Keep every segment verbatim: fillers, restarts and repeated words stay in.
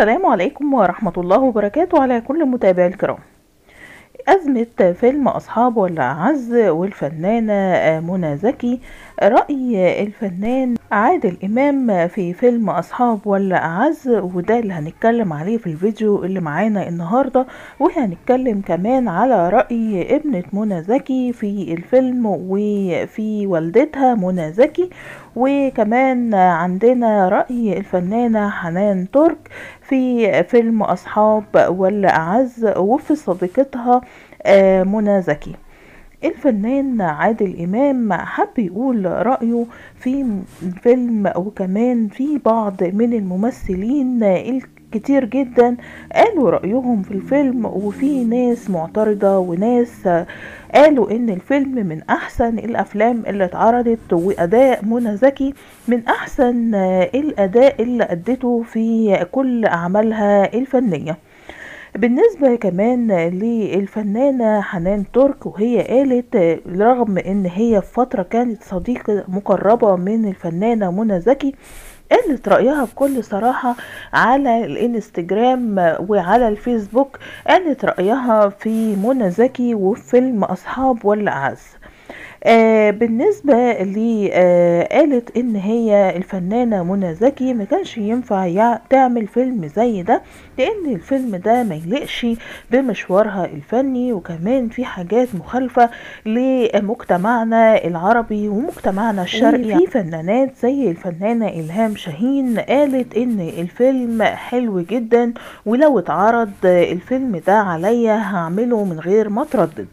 السلام عليكم ورحمة الله وبركاته على كل متابعي الكرام. أزمة فيلم أصحاب ولا أعز والفنانة منى زكي. رأي الفنان عادل إمام في فيلم أصحاب ولا أعز، وده اللي هنتكلم عليه في الفيديو اللي معانا النهاردة، وهنتكلم كمان على رأي ابنة منى زكي في الفيلم وفي والدتها منى زكي، وكمان عندنا رأي الفنانة حنان ترك في فيلم أصحاب ولا أعز وفي صديقتها منى زكي. الفنان عادل إمام حب يقول رأيه في الفيلم، وكمان في بعض من الممثلين الكتير جدا قالوا رأيهم في الفيلم، وفي ناس معترضة وناس قالوا ان الفيلم من احسن الافلام اللي اتعرضت، واداء منى زكي من احسن الاداء اللي ادته في كل اعمالها الفنية. بالنسبة كمان للفنانة حنان ترك، وهي قالت رغم ان هي في فترة كانت صديقة مقربة من الفنانة منى زكي، قالت رأيها بكل صراحة على الانستجرام وعلى الفيسبوك، قالت رأيها في منى زكي وفي فيلم أصحاب ولا أعز. آه بالنسبة لي آه قالت ان هي الفنانة منى زكي ما كانش ينفع تعمل فيلم زي ده، لان الفيلم ده ما يليقش بمشوارها الفني، وكمان في حاجات مخالفة لمجتمعنا العربي ومجتمعنا الشرقي. في فنانات زي الفنانة الهام شاهين قالت ان الفيلم حلو جدا، ولو اتعرض الفيلم ده عليا هعمله من غير ما اتردد.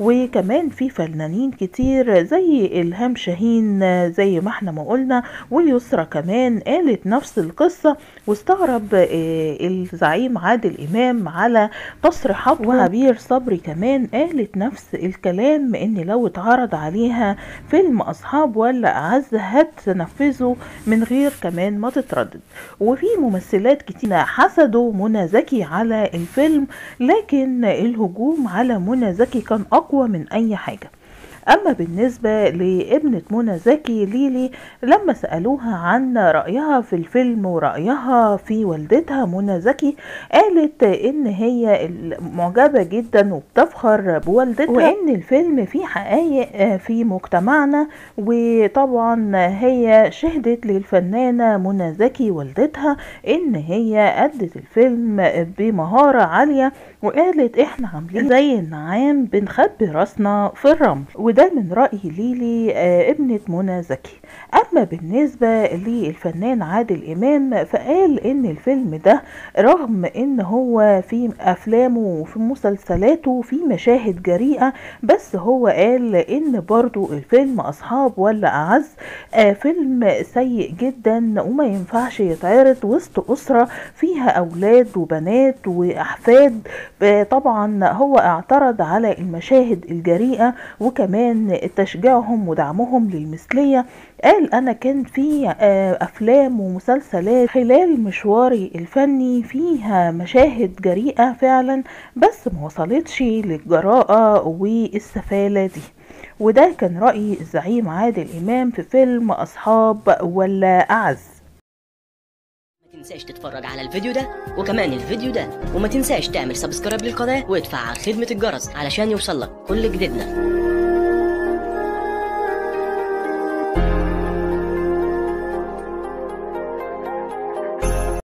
وكمان في فنانين كتير زي الهام شاهين زي ما احنا ما قلنا، ويسرى كمان قالت نفس القصة، واستغرب الزعيم عادل إمام على تصريحاته. وعبير صبري كمان قالت نفس الكلام، ان لو اتعرض عليها فيلم أصحاب ولا أعز هتنفذه من غير كمان ما تتردد. وفي ممثلات كتير حسدوا منى زكي على الفيلم، لكن الهجوم على منى زكي كان أقوى من أي حاجة. أما بالنسبة لابنة منى زكي ليلي، لما سألوها عن رأيها في الفيلم ورأيها في والدتها منى زكي، قالت إن هي معجبة جدا وبتفخر بوالدتها، وإن الفيلم فيه حقائق في مجتمعنا. وطبعا هي شهدت للفنانة منى زكي والدتها إن هي أدت الفيلم بمهارة عالية، وقالت إحنا عاملين زي النعام بنخبي راسنا في الرمل. ده من رأي ليلي ابنة منى زكي. أما بالنسبة للفنان عادل إمام، فقال إن الفيلم ده رغم إن هو في أفلامه وفي مسلسلاته في مشاهد جريئة، بس هو قال إن برضو الفيلم أصحاب ولا أعز فيلم سيء جدا، وما ينفعش يتعرض وسط أسرة فيها أولاد وبنات وأحفاد. طبعا هو اعترض على المشاهد الجريئة، وكمان تشجيعهم ودعمهم للمثلية. قال أنا كان في أفلام ومسلسلات خلال مشواري الفني فيها مشاهد جريئة فعلا، بس ما وصلتش للجراءة والسفالة دي. وده كان رأي الزعيم عادل إمام في فيلم أصحاب ولا أعز. ما تنساش تتفرج على الفيديو ده وكمان الفيديو ده، وما تنساش تعمل سبسكرايب للقناة وادفع على خدمة الجرس علشان يوصلك كل جديدنا.